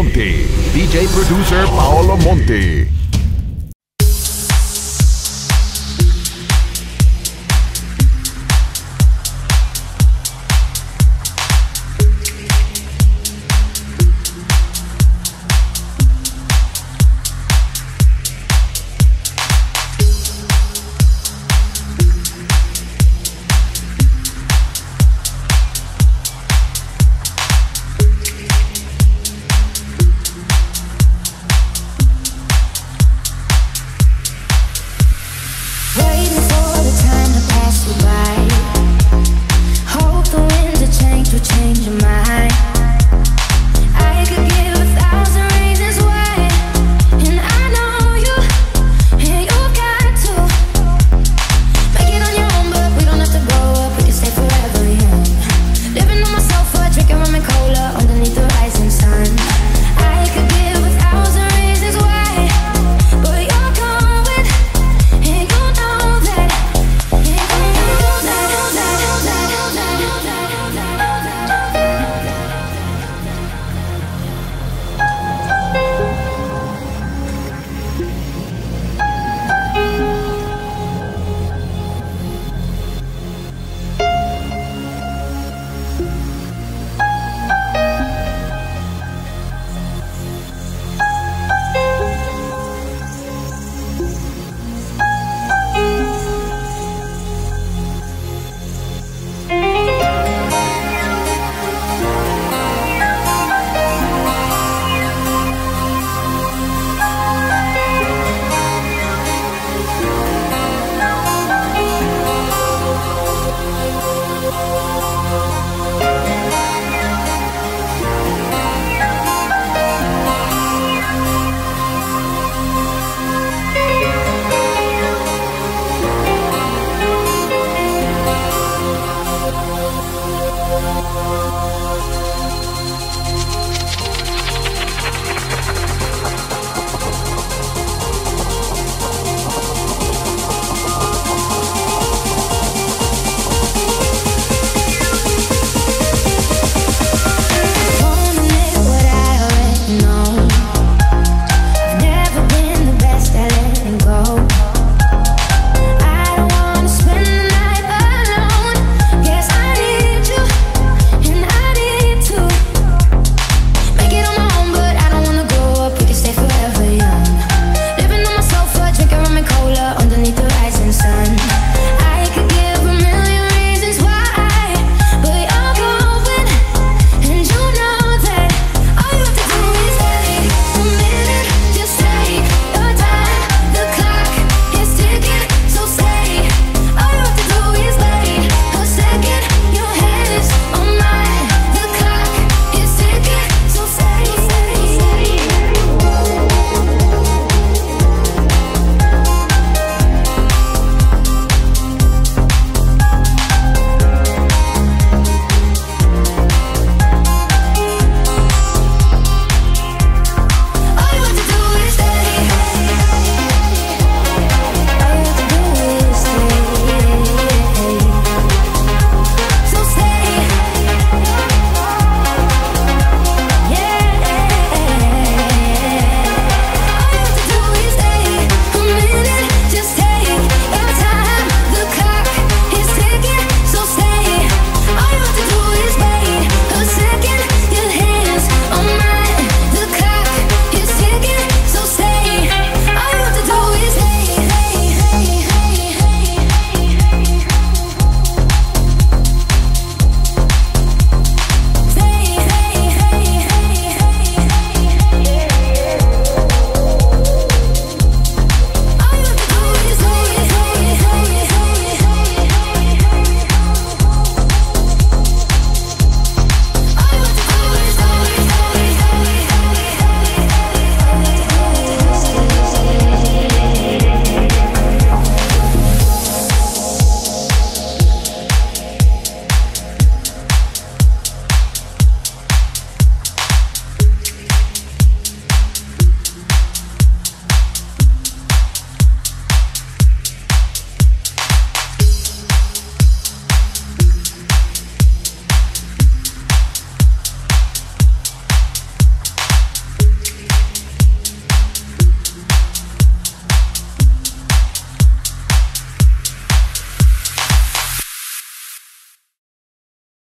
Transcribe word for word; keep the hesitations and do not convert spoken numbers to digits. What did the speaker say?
Monti. D J producer Paolo Monti. Oh,